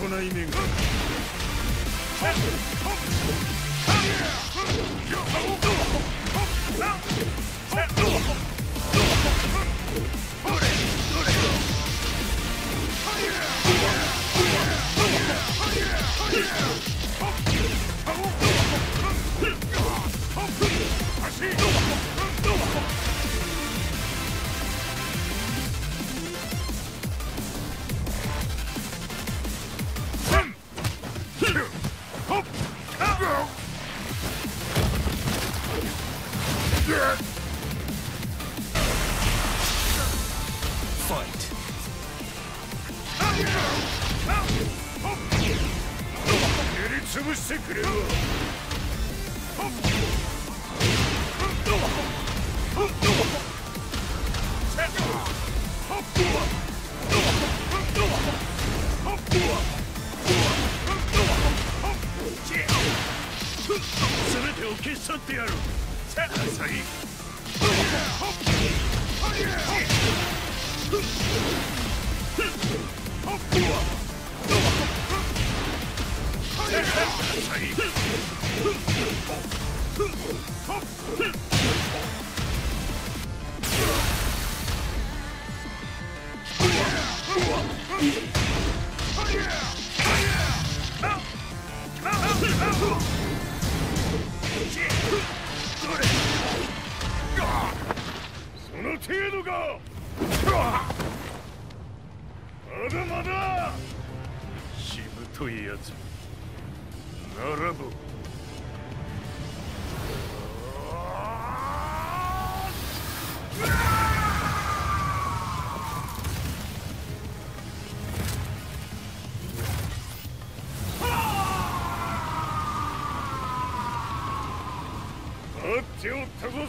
行いめぐる。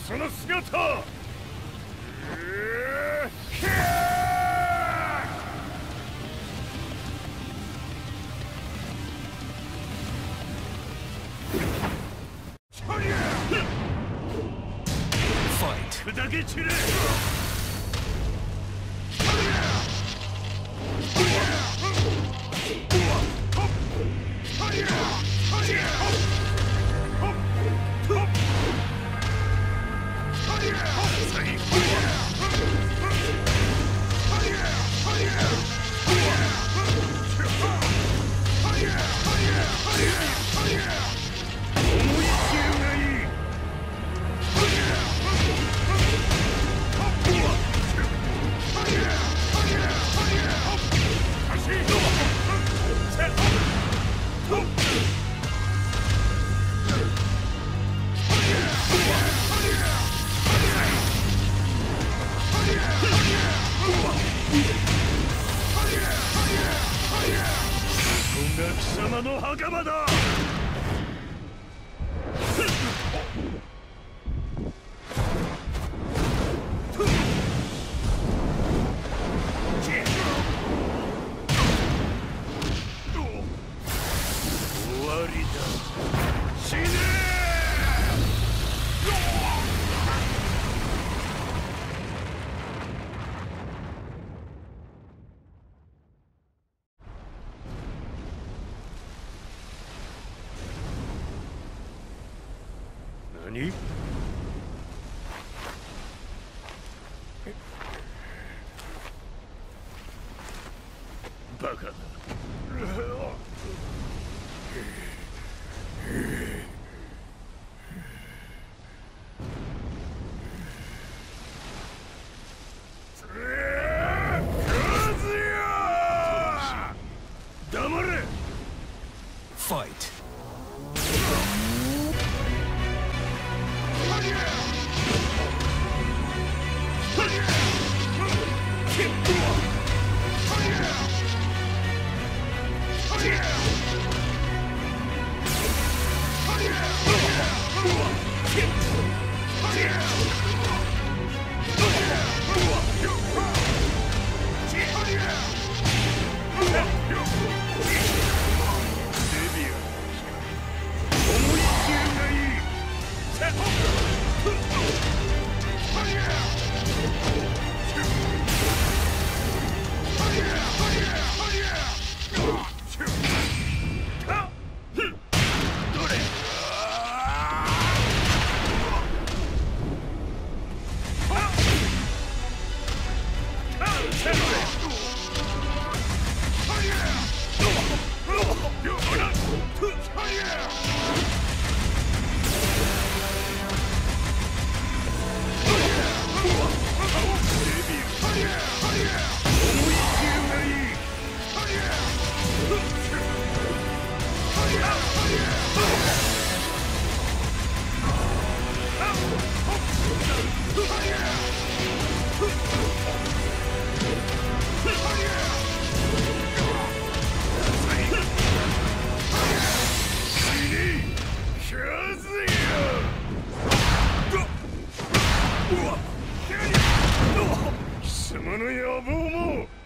その姿砕け散れ。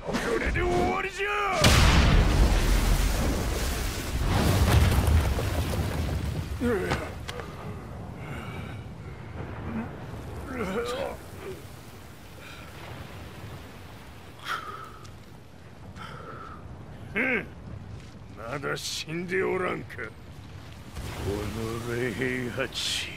これで終わりじゃ。まだ死んでおらんか。おのれ平八。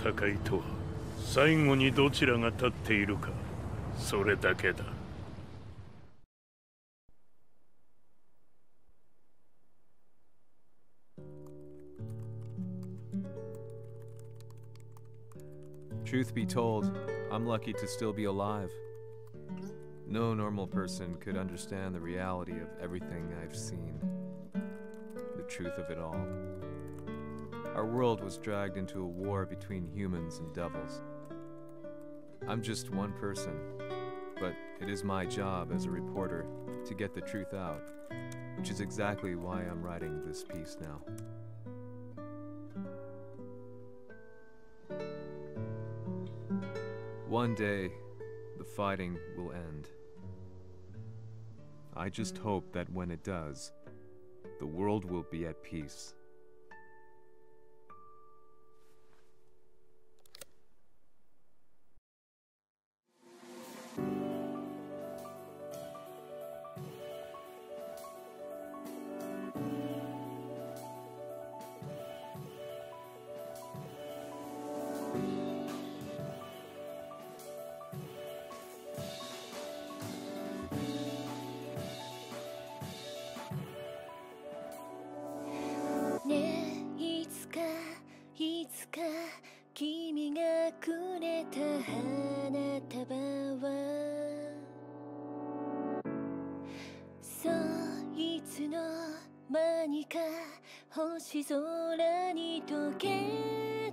戦いとは最後にどちらが立っているか、それだけだ。Truth be told, I'm lucky to still be alive. No normal person could understand the reality of everything I've seen, the truth of it all. Our world was dragged into a war between humans and devils. I'm just one person, but it is my job as a reporter to get the truth out, which is exactly why I'm writing this piece now. One day, the fighting will end. I just hope that when it does, the world will be at peace. 何か星空に溶け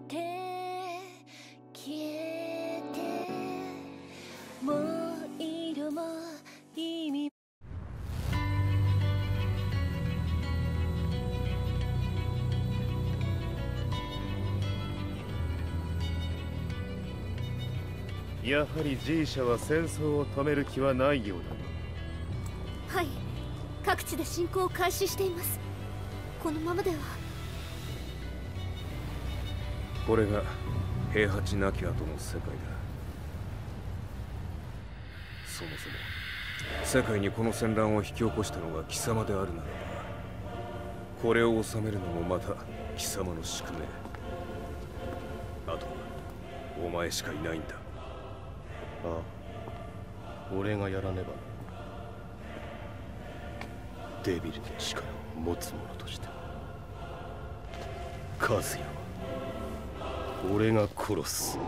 て消えてもう色も意味も やはり G 社は戦争を止める気はないようだね。はい、各地で侵攻を開始しています。このままでは。これが平八なき後の世界だ。そもそも世界にこの戦乱を引き起こしたのが貴様であるならば、これを治めるのもまた貴様の宿命。あとはお前しかいないんだ。 ああ、俺がやらねば。デビルの力を持つ者として和也は俺が殺す。